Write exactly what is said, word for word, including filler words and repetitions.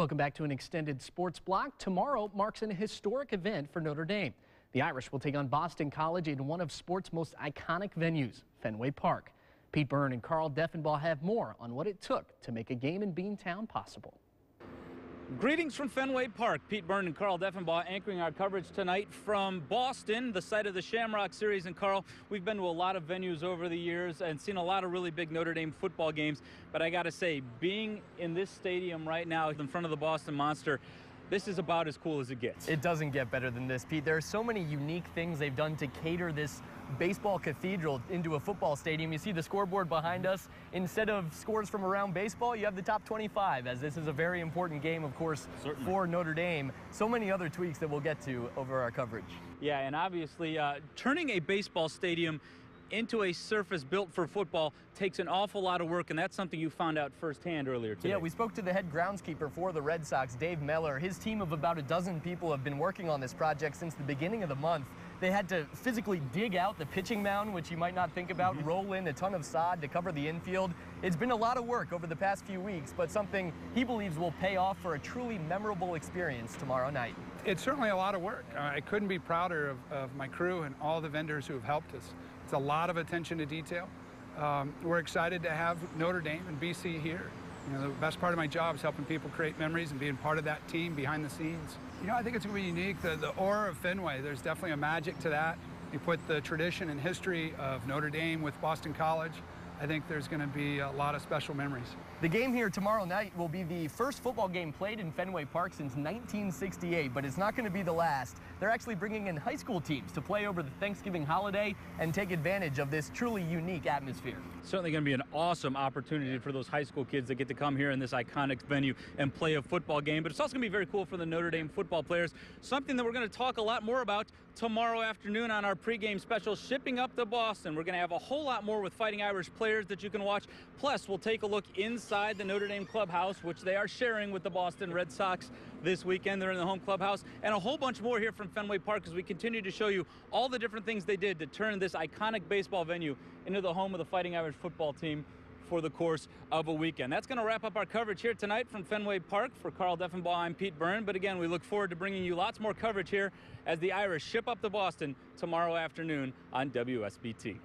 Welcome back to an extended sports block. Tomorrow marks an historic event for Notre Dame. The Irish will take on Boston College in one of sport's most iconic venues, Fenway Park. Pete Byrne and Carl Deffenbaugh have more on what it took to make a game in Beantown possible. Greetings from Fenway Park. Pete Byrne and Carl Deffenbaugh anchoring our coverage tonight from Boston, the site of the Shamrock Series. And Carl, we've been to a lot of venues over the years and seen a lot of really big Notre Dame football games. But I got to say, being in this stadium right now in front of the Boston Monster, this is about as cool as it gets. It doesn't get better than this, Pete. There are so many unique things they've done to cater this baseball cathedral into a football stadium. You see the scoreboard behind us. Instead of scores from around baseball, you have the top twenty-five, as this is a very important game, of course, certainly, for Notre Dame. So many other tweaks that we'll get to over our coverage. Yeah, and obviously uh, turning a baseball stadium into a surface built for football takes an awful lot of work, and that's something you found out firsthand earlier today. Yeah, we spoke to the head groundskeeper for the Red Sox, Dave Meller. His team of about a dozen people have been working on this project since the beginning of the month. They had to physically dig out the pitching mound, which you might not think about, mm-hmm. roll in a ton of sod to cover the infield. It's been a lot of work over the past few weeks, but something he believes will pay off for a truly memorable experience tomorrow night. It's certainly a lot of work. I couldn't be prouder of, of my crew and all the vendors who have helped us. It's a lot of attention to detail. Um, we're excited to have Notre Dame and B C here. You know, the best part of my job is helping people create memories and being part of that team behind the scenes. You know, I think it's going to be unique. The, the aura of Fenway, there's definitely a magic to that. You put the tradition and history of Notre Dame with Boston College, I think there's going to be a lot of special memories. The game here tomorrow night will be the first football game played in Fenway Park since nineteen sixty-eight, but it's not going to be the last. They're actually bringing in high school teams to play over the Thanksgiving holiday and take advantage of this truly unique atmosphere. Certainly going to be an awesome opportunity for those high school kids that get to come here in this iconic venue and play a football game, but it's also going to be very cool for the Notre Dame football players, something that we're going to talk a lot more about tomorrow afternoon on our pregame special, Shipping Up to Boston. We're going to have a whole lot more with Fighting Irish players that you can watch. Plus, we'll take a look inside the Notre Dame clubhouse, which they are sharing with the Boston Red Sox this weekend. They're in the home clubhouse, and a whole bunch more here from Fenway Park as we continue to show you all the different things they did to turn this iconic baseball venue into the home of the Fighting Irish football team for the course of a weekend. That's going to wrap up our coverage here tonight from Fenway Park. For Carl Deffenbaugh, I'm Pete Byrne, but again, we look forward to bringing you lots more coverage here as the Irish ship up to Boston tomorrow afternoon on W S B T.